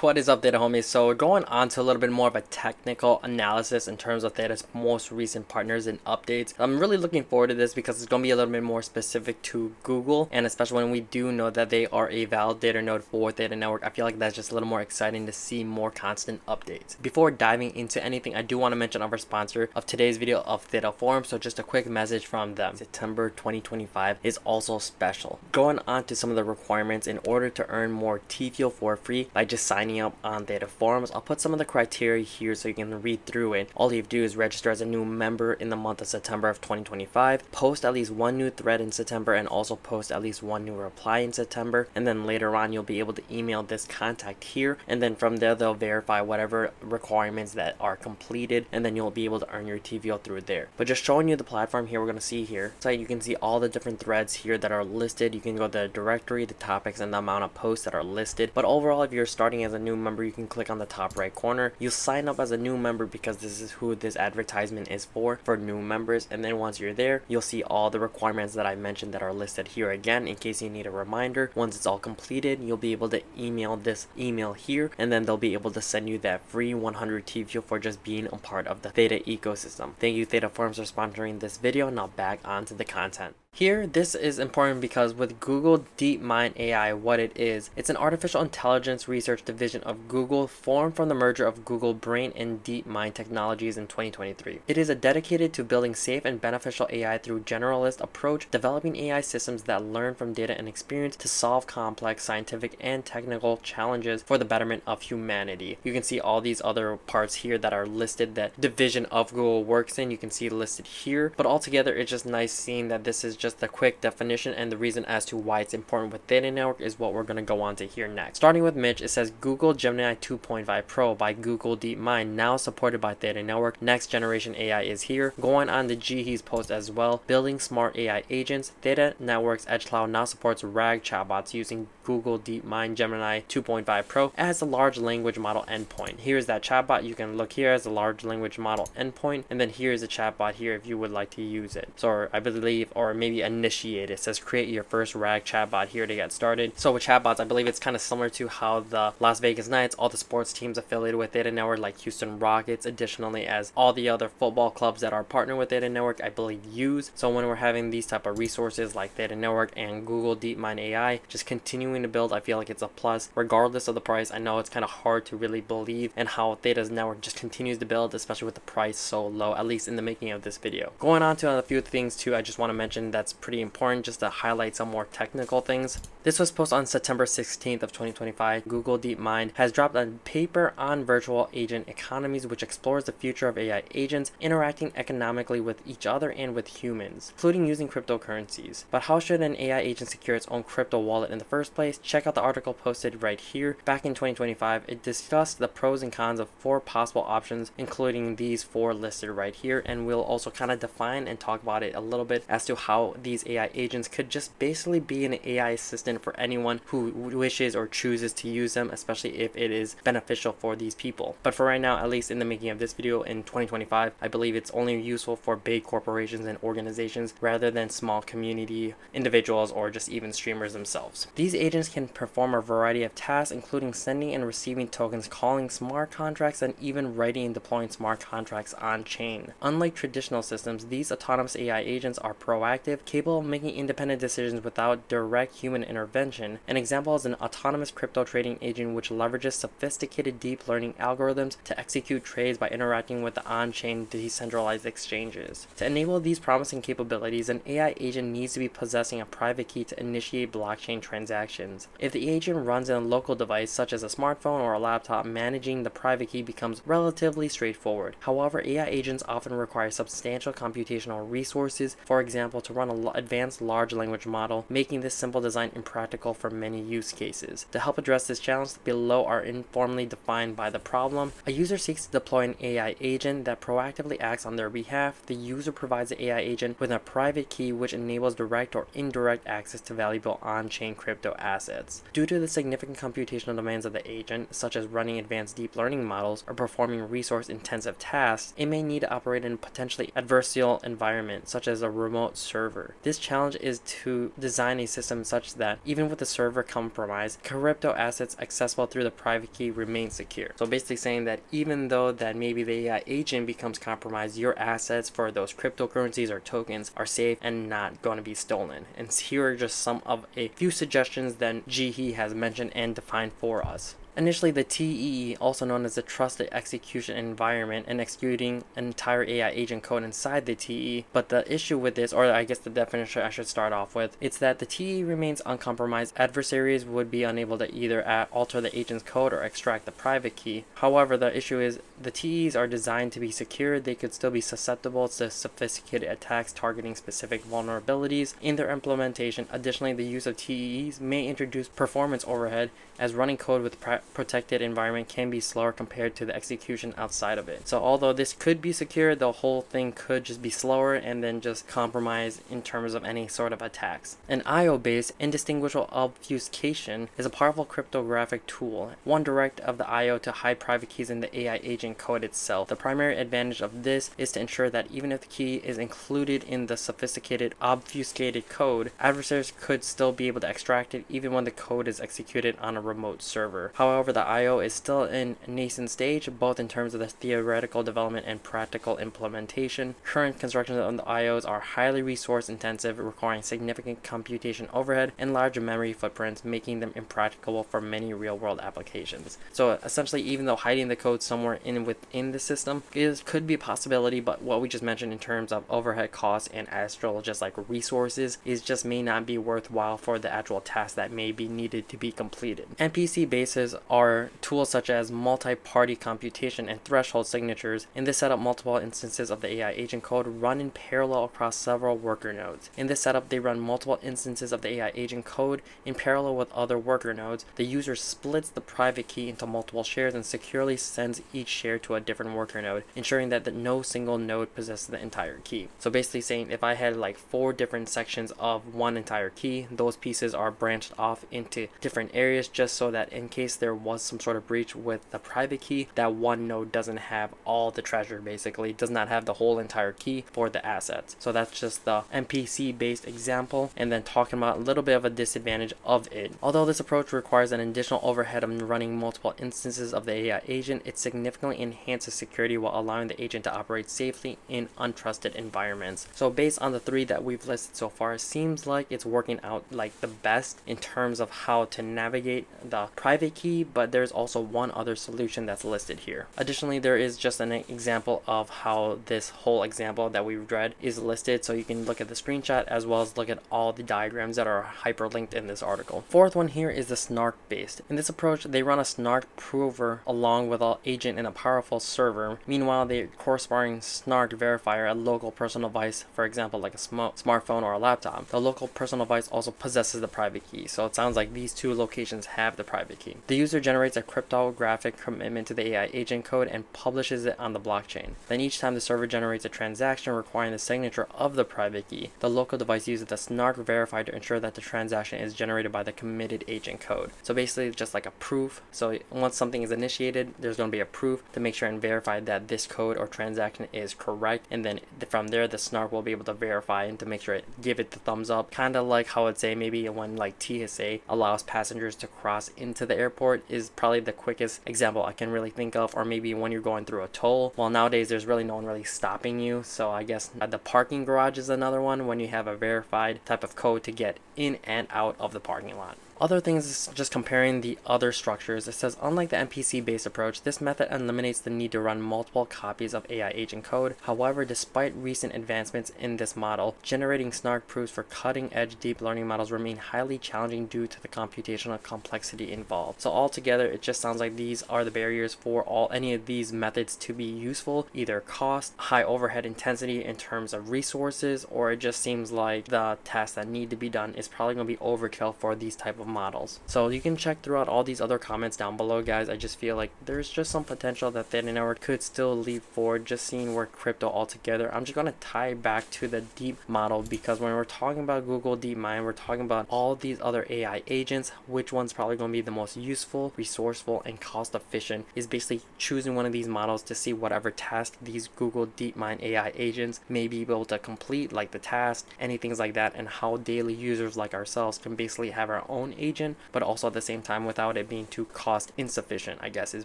What is up, Theta homies? So we're going on to a little bit more of a technical analysis in terms of Theta's most recent partners and updates. I'm really looking forward to this because it's going to be a little bit more specific to Google, and especially when we do know that they are a validator node for Theta Network, I feel like that's just a little more exciting to see more constant updates. Before diving into anything, I do want to mention our sponsor of today's video of ThetaForums. So just a quick message from them. September 2025 is also special. Going on to some of the requirements in order to earn more TFuel for free by just signing up on ThetaForums. I'll put some of the criteria here so you can read through it. All you have to do is register as a new member in the month of September of 2025, post at least one new thread in September, and also post at least one new reply in September. And then later on, you'll be able to email this contact here. And then from there, they'll verify whatever requirements that are completed, and then you'll be able to earn your TFuel through there. But just showing you the platform here, we're going to see here. So you can see all the different threads here that are listed. You can go to the directory, the topics, and the amount of posts that are listed. But overall, if you're starting as a new member, you can click on the top right corner. You'll sign up as a new member because this is who this advertisement is for new members. And then once you're there, you'll see all the requirements that I mentioned that are listed here again, in case you need a reminder. Once it's all completed, you'll be able to email this email here, and then they'll be able to send you that free 100 TFuel for just being a part of the Theta ecosystem. Thank you, ThetaForums, for sponsoring this video. Now back onto the content. Here, this is important because with Google DeepMind AI, what it is, it's an artificial intelligence research division of Google formed from the merger of Google Brain and DeepMind technologies in 2023. It is dedicated to building safe and beneficial AI through generalist approach, developing AI systems that learn from data and experience to solve complex scientific and technical challenges for the betterment of humanity. You can see all these other parts here that are listed that division of Google works in. You can see listed here, but altogether, it's just nice seeing that this is just the quick definition and the reason as to why it's important with Theta Network is what we're going to go on to here next. Starting with Mitch, it says Google Gemini 2.5 Pro by Google DeepMind, now supported by Theta Network. Next generation AI is here. Going on to Jieyi's post as well, building smart AI agents. Theta Network's Edge Cloud now supports RAG chatbots using Google DeepMind Gemini 2.5 Pro as a large language model endpoint. Here's that chatbot. You can look here as a large language model endpoint, and then here's a chatbot here if you would like to use it. So I believe, or maybe initiate, it says create your first RAG chatbot here to get started. So with chatbots, I believe it's kind of similar to how the Las Vegas Knights, all the sports teams affiliated with Theta Network, like Houston Rockets, additionally as all the other football clubs that are partnered with Theta Network, I believe use. So when we're having these type of resources like Theta Network and Google DeepMind AI, just continuing to build, I feel like it's a plus regardless of the price. I know it's kind of hard to really believe in how Theta's network just continues to build, especially with the price so low, at least in the making of this video. Going on to a few things too, I just want to mention that that's pretty important just to highlight some more technical things. This was posted on September 16th of 2025. Google DeepMind has dropped a paper on virtual agent economies, which explores the future of AI agents interacting economically with each other and with humans, including using cryptocurrencies. But how should an AI agent secure its own crypto wallet in the first place? Check out the article posted right here. Back in 2025, it discussed the pros and cons of 4 possible options, including these 4 listed right here, and we'll also kind of define and talk about it a little bit as to how these AI agents could just basically be an AI assistant for anyone who wishes or chooses to use them, especially if it is beneficial for these people. But for right now, at least in the making of this video in 2025, I believe it's only useful for big corporations and organizations rather than small community individuals or just even streamers themselves. These agents can perform a variety of tasks, including sending and receiving tokens, calling smart contracts, and even writing and deploying smart contracts on chain. Unlike traditional systems, these autonomous AI agents are proactive, capable of making independent decisions without direct human intervention. An example is an autonomous crypto trading agent which leverages sophisticated deep learning algorithms to execute trades by interacting with the on-chain decentralized exchanges. To enable these promising capabilities, an AI agent needs to be possessing a private key to initiate blockchain transactions. If the agent runs in a local device such as a smartphone or a laptop, managing the private key becomes relatively straightforward. However, AI agents often require substantial computational resources, for example, to run advanced large language model, making this simple design impractical for many use cases. To help address this challenge, below are informally defined by the problem. A user seeks to deploy an AI agent that proactively acts on their behalf. The user provides the AI agent with a private key which enables direct or indirect access to valuable on-chain crypto assets. assets. Due to the significant computational demands of the agent, such as running advanced deep learning models or performing resource-intensive tasks, it may need to operate in a potentially adversarial environment, such as a remote server. This challenge is to design a system such that, even with the server compromised, crypto assets accessible through the private key remain secure. So basically saying that even though that maybe the AI agent becomes compromised, your assets for those cryptocurrencies or tokens are safe and not going to be stolen. And here are just some of a few suggestions that Jieyi has mentioned and defined for us. Initially, the TEE, also known as the Trusted Execution Environment, and executing an entire AI agent code inside the TEE. But the issue with this, or I guess the definition I should start off with, it's that the TEE remains uncompromised. Adversaries would be unable to either alter the agent's code or extract the private key. However, the issue is the TEEs are designed to be secure. They could still be susceptible to sophisticated attacks targeting specific vulnerabilities in their implementation. Additionally, the use of TEEs may introduce performance overhead, as running code with protected environment can be slower compared to the execution outside of it. So although this could be secure, the whole thing could just be slower and then just compromise in terms of any sort of attacks. An IO-based indistinguishable obfuscation is a powerful cryptographic tool, one direct of the IO to hide private keys in the AI agent code itself. The primary advantage of this is to ensure that even if the key is included in the sophisticated obfuscated code, adversaries could still be able to extract it even when the code is executed on a remote server. However, the IO is still in a nascent stage, both in terms of the theoretical development and practical implementation. Current constructions of the IOs are highly resource intensive, requiring significant computation overhead and large memory footprints, making them impractical for many real world applications. So essentially, even though hiding the code somewhere within the system could be a possibility, but what we just mentioned in terms of overhead costs and actual just like resources is just may not be worthwhile for the actual task that may be needed to be completed. NPC bases are tools such as multi-party computation and threshold signatures. In this setup, multiple instances of the AI agent code run in parallel across several worker nodes. In this setup, they run multiple instances of the AI agent code in parallel with other worker nodes. The user splits the private key into multiple shares and securely sends each share to a different worker node, ensuring that no single node possesses the entire key. So basically saying if I had like 4 different sections of one entire key, those pieces are branched off into different areas just so that in case there was some sort of breach with the private key, that one node doesn't have all the treasure, basically does not have the whole entire key for the assets. So that's just the NPC based example, and then talking about a little bit of a disadvantage of it. Although this approach requires an additional overhead of running multiple instances of the AI agent, it significantly enhances security while allowing the agent to operate safely in untrusted environments. So based on the 3 that we've listed so far, it seems like it's working out like the best in terms of how to navigate the private key, but there's also one other solution that's listed here. Additionally, there is just an example of how this whole example that we've read is listed, so you can look at the screenshot as well as look at all the diagrams that are hyperlinked in this article. Fourth one here is the SNARK based. In this approach, they run a SNARK prover along with an agent in a powerful server. Meanwhile, the corresponding SNARK verifier a local personal device, for example, like a smartphone or a laptop. The local personal device also possesses the private key, so it sounds like these 2 locations have the private key. The user generates a cryptographic commitment to the AI agent code and publishes it on the blockchain. Then each time the server generates a transaction requiring the signature of the private key, the local device uses the SNARK verifier to ensure that the transaction is generated by the committed agent code. So basically just like a proof. So once something is initiated, there's going to be a proof to make sure and verify that this code or transaction is correct, and then from there the SNARK will be able to verify and to make sure it give it the thumbs up, kind of like how I'd say maybe when like TSA allows passengers to cross into the airport is probably the quickest example I can really think of, or maybe when you're going through a toll. Well, nowadays there's really no one really stopping you, so I guess the parking garage is another one when you have a verified type of code to get in and out of the parking lot. Other things is just comparing the other structures. It says, unlike the NPC based approach, this method eliminates the need to run multiple copies of AI agent code. However, despite recent advancements in this model, generating SNARK proofs for cutting edge deep learning models remain highly challenging due to the computational complexity involved. So altogether, it just sounds like these are the barriers for any of these methods to be useful, either cost, high overhead intensity in terms of resources, or it just seems like the tasks that need to be done is probably going to be overkill for these type of models. So you can check throughout all these other comments down below, guys. I just feel like there's just some potential that Theta Network could still leap forward, just seeing where crypto altogether. I'm just going to tie back to the deep model, because when we're talking about Google DeepMind, we're talking about all these other AI agents. Which one's probably going to be the most useful, resourceful, and cost efficient is basically choosing one of these models to see whatever task these Google DeepMind AI agents may be able to complete, like the task, anything like that, and how daily users like ourselves can basically have our own agent, but also at the same time without it being too cost insufficient, I guess is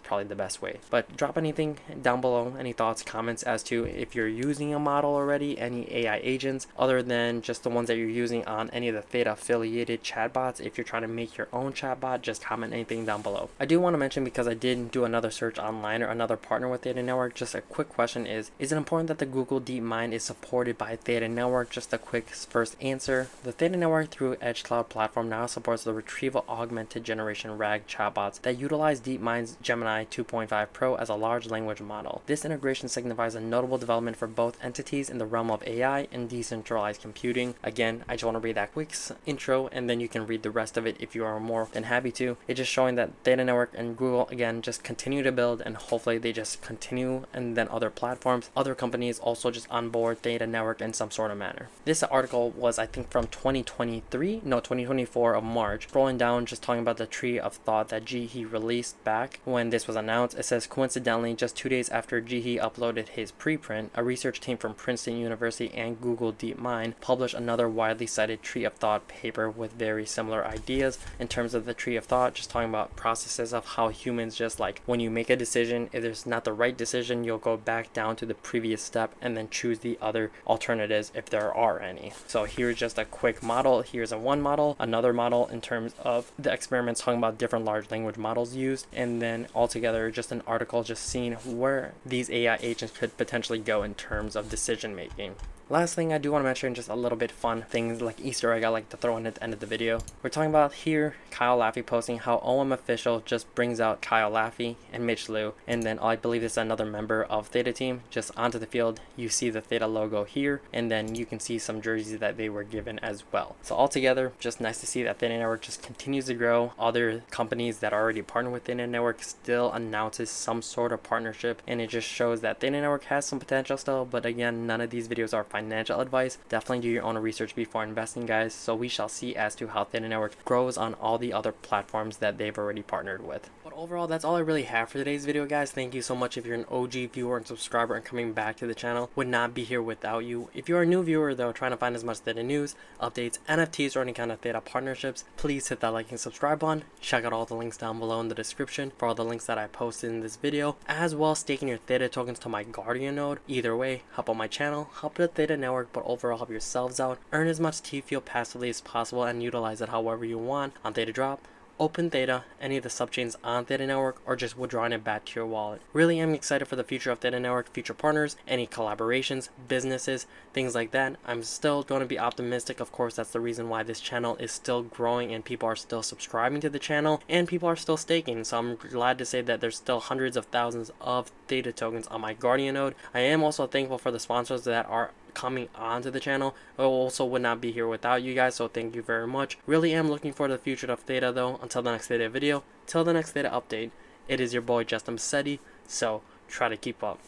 probably the best way. But drop anything down below, any thoughts, comments as to if you're using a model already, any AI agents other than just the ones that you're using on any of the Theta affiliated chatbots. If you're trying to make your own chatbot, just comment anything down below. I do want to mention, because I did do another search online or another partner with Theta Network, just a quick question is it important that the Google DeepMind is supported by Theta Network? Just a quick first answer. The Theta Network through Edge Cloud platform now supports the retrieval augmented generation RAG chatbots that utilize DeepMind's Gemini 2.5 Pro as a large language model. This integration signifies a notable development for both entities in the realm of AI and decentralized computing. Again, I just want to read that quick intro, and then you can read the rest of it if you are more than happy to. It's just showing that Theta Network and Google, again, just continue to build, and hopefully they just continue, and then other platforms, other companies also just onboard Theta Network in some sort of manner. This article was, I think, from 2024 of March. Scrolling down, just talking about the tree of thought that Jieyi released back when this was announced. It says, coincidentally, just 2 days after Jieyi uploaded his preprint, a research team from Princeton University and Google DeepMind published another widely cited tree of thought paper with very similar ideas. In terms of the tree of thought, just talking about processes of how humans, just like when you make a decision, if there's not the right decision, you'll go back down to the previous step and then choose the other alternatives if there are any. So here's just a quick model. Here's one model, another model in terms of the experiments, talking about different large language models used, and then altogether just an article just seeing where these AI agents could potentially go in terms of decision making. Last thing I do want to mention, just a little bit fun things like Easter egg I like to throw in at the end of the video. We're talking about here Kyle Laffey posting how OM Official just brings out Kyle Laffey and Mitch Liu, and then I believe this is another member of Theta Team, just onto the field. You see the Theta logo here, and then you can see some jerseys that they were given as well. So altogether, just nice to see that Theta Network just continues to grow. Other companies that are already partnered with Theta Network still announces some sort of partnership, and it just shows that Theta Network has some potential still. But again, none of these videos are financial advice. Definitely do your own research before investing, guys. So we shall see as to how Theta Network grows on all the other platforms that they've already partnered with. But overall, that's all I really have for today's video, guys. Thank you so much if you're an OG viewer and subscriber and coming back to the channel. Would not be here without you. If you're a new viewer though, trying to find as much Theta news, updates, NFTs, or any kind of Theta partnerships, please hit that like and subscribe button. Check out all the links down below in the description for all the links that I posted in this video, as well as staking your Theta tokens to my Guardian node. Either way, help out my channel, help the Theta Network, but overall help yourselves out. Earn as much TFuel passively as possible and utilize it however you want on Theta Drop, Open Theta, any of the subchains on Theta Network, or just withdrawing it back to your wallet. Really am excited for the future of Theta Network, future partners, any collaborations, businesses, things like that. I'm still going to be optimistic. Of course, that's the reason why this channel is still growing and people are still subscribing to the channel and people are still staking. So I'm glad to say that there's still hundreds of thousands of Theta tokens on my Guardian node. I am also thankful for the sponsors that are coming onto the channel. I also would not be here without you guys, so thank you very much. Really am looking forward to the future of Theta though. Until the next Theta video, till the next Theta update, it is your boy Justin Pacete, so try to keep up.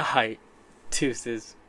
Alright, deuces.